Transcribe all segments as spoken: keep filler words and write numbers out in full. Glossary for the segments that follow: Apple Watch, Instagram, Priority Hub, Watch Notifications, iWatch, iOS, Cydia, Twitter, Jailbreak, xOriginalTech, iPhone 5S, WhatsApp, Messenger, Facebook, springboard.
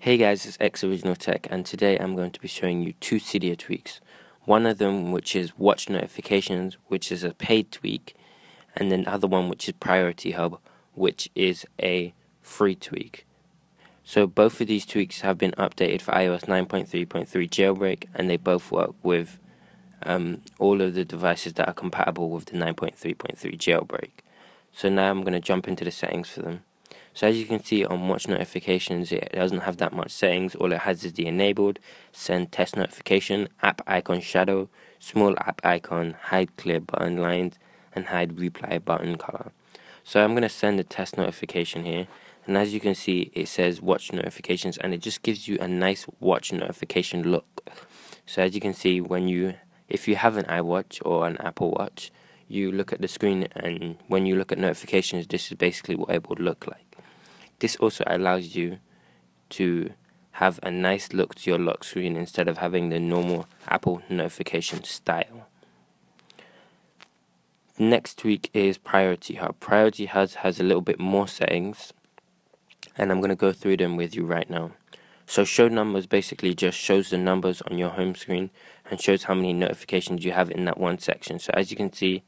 Hey guys, it's xOriginalTech, and today I'm going to be showing you two Cydia tweaks. One of them, which is Watch Notifications, which is a paid tweak, and then the other one, which is Priority Hub, which is a free tweak. So both of these tweaks have been updated for iOS nine point three point three Jailbreak, and they both work with um, all of the devices that are compatible with the nine point three point three Jailbreak. So now I'm going to jump into the settings for them. So as you can see on Watch Notifications, it doesn't have that much settings. All it has is the enabled, send test notification, app icon shadow, small app icon, hide clear button lines, and hide reply button color. So I'm going to send a test notification here, and as you can see it says Watch Notifications, and it just gives you a nice watch notification look. So as you can see, when you if you have an iWatch or an Apple Watch, you look at the screen, and when you look at notifications, this is basically what it would look like. This also allows you to have a nice look to your lock screen instead of having the normal Apple notification style. Next tweak is Priority Hub. Priority Hub has a little bit more settings, and I'm going to go through them with you right now. So show numbers basically just shows the numbers on your home screen and shows how many notifications you have in that one section. So as you can see,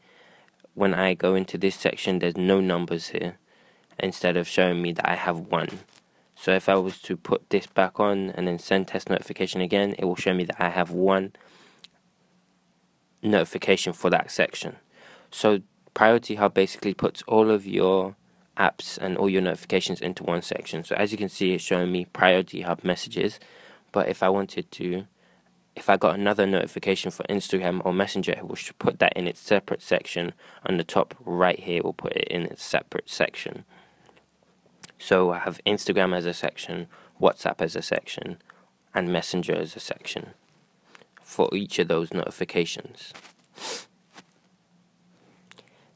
when I go into this section, there's no numbers here, instead of showing me that I have one. So if I was to put this back on and then send test notification again, it will show me that I have one notification for that section. So Priority Hub basically puts all of your apps and all your notifications into one section. So as you can see, it's showing me Priority Hub messages, but if I wanted to, if I got another notification for Instagram or Messenger, it will put that in its separate section. On the top right here, it will put it in its separate section. So I have Instagram as a section, WhatsApp as a section, and Messenger as a section for each of those notifications.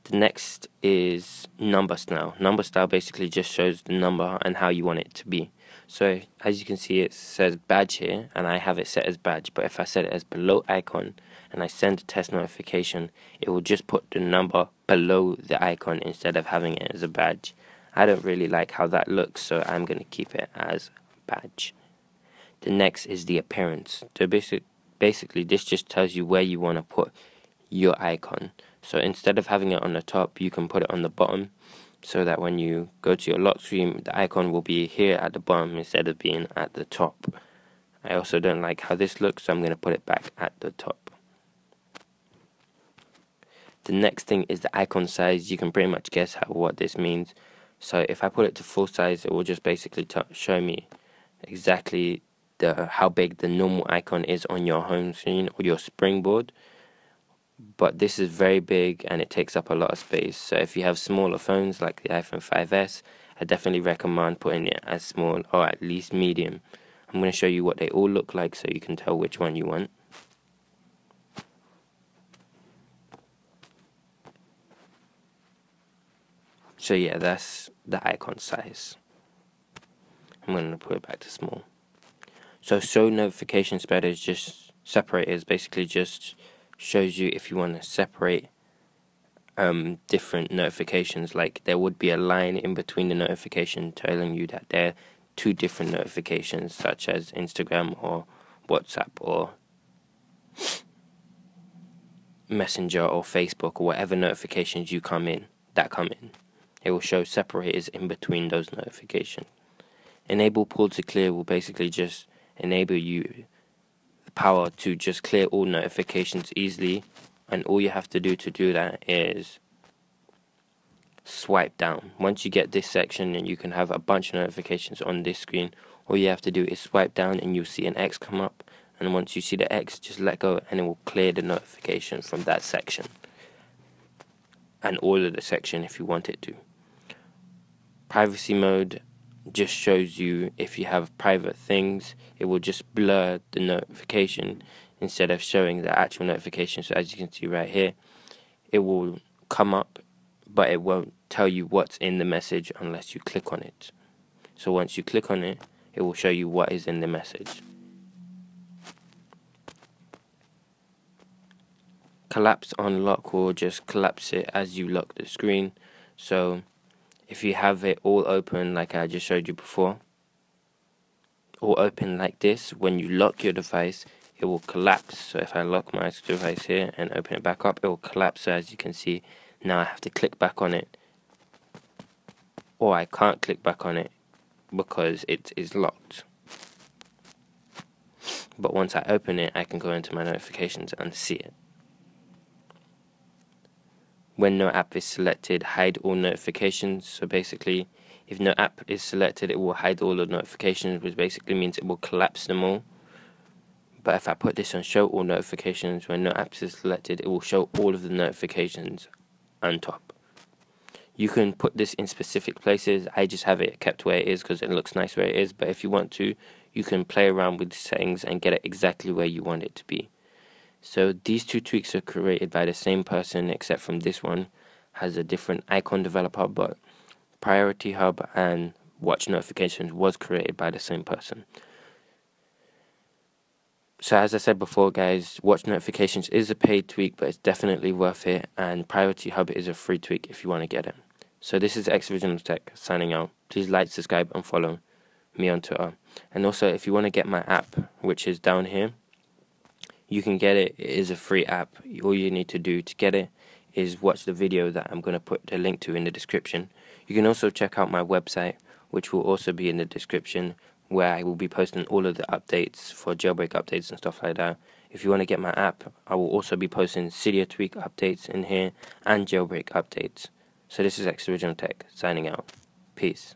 The next is number style. Number style basically just shows the number and how you want it to be. So as you can see, it says badge here, and I have it set as badge, but if I set it as below icon and I send a test notification, it will just put the number below the icon instead of having it as a badge. I don't really like how that looks, so I'm going to keep it as badge. The next is the appearance. So basic, basically this just tells you where you want to put your icon. So instead of having it on the top, you can put it on the bottom, so that when you go to your lock screen, the icon will be here at the bottom instead of being at the top. I also don't like how this looks, so I'm going to put it back at the top. The next thing is the icon size. You can pretty much guess how, what this means. So if I put it to full size, it will just basically t show me exactly the how big the normal icon is on your home screen or your springboard. But this is very big and it takes up a lot of space. So if you have smaller phones like the iPhone five S, I definitely recommend putting it as small or at least medium. I'm going to show you what they all look like so you can tell which one you want. So yeah, that's the icon size. I'm going to put it back to small. So show notification spreader is just separate, is basically just shows you if you want to separate um, different notifications. Like there would be a line in between the notification telling you that there are two different notifications, such as Instagram or WhatsApp or Messenger or Facebook, or whatever notifications you come in that come in. It will show separators in between those notifications. Enable pull to clear will basically just enable you the power to just clear all notifications easily, and all you have to do to do that is swipe down. Once you get this section and you can have a bunch of notifications on this screen, all you have to do is swipe down and you'll see an X come up, and once you see the X, just let go and it will clear the notification from that section and all of the section if you want it to. Privacy mode just shows you if you have private things. It will just blur the notification instead of showing the actual notification. So as you can see right here, it will come up, but it won't tell you what's in the message unless you click on it. So once you click on it, it will show you what is in the message. Collapse unlock will just collapse it as you lock the screen. So if you have it all open like I just showed you before, all open like this, when you lock your device it will collapse. So if I lock my device here and open it back up, it will collapse. So as you can see, now I have to click back on it, or I can't click back on it because it is locked. But once I open it, I can go into my notifications and see it. When no app is selected, hide all notifications. So basically, if no app is selected, it will hide all the notifications, which basically means it will collapse them all. But if I put this on show all notifications, when no apps is selected, it will show all of the notifications on top. You can put this in specific places. I just have it kept where it is because it looks nice where it is. But if you want to, you can play around with the settings and get it exactly where you want it to be. So these two tweaks are created by the same person, except from this one has a different icon developer, but Priority Hub and Watch Notifications was created by the same person. So as I said before, guys, Watch Notifications is a paid tweak, but it's definitely worth it, and Priority Hub is a free tweak if you want to get it. So this is xOriginalTech signing out. Please like, subscribe, and follow me on Twitter. And also, if you want to get my app, which is down here, you can get it. It is a free app. All you need to do to get it is watch the video that I'm going to put the link to in the description. You can also check out my website, which will also be in the description, where I will be posting all of the updates for jailbreak updates and stuff like that. If you want to get my app, I will also be posting Cydia tweak updates in here and jailbreak updates. So this is xOriginalTech signing out. Peace.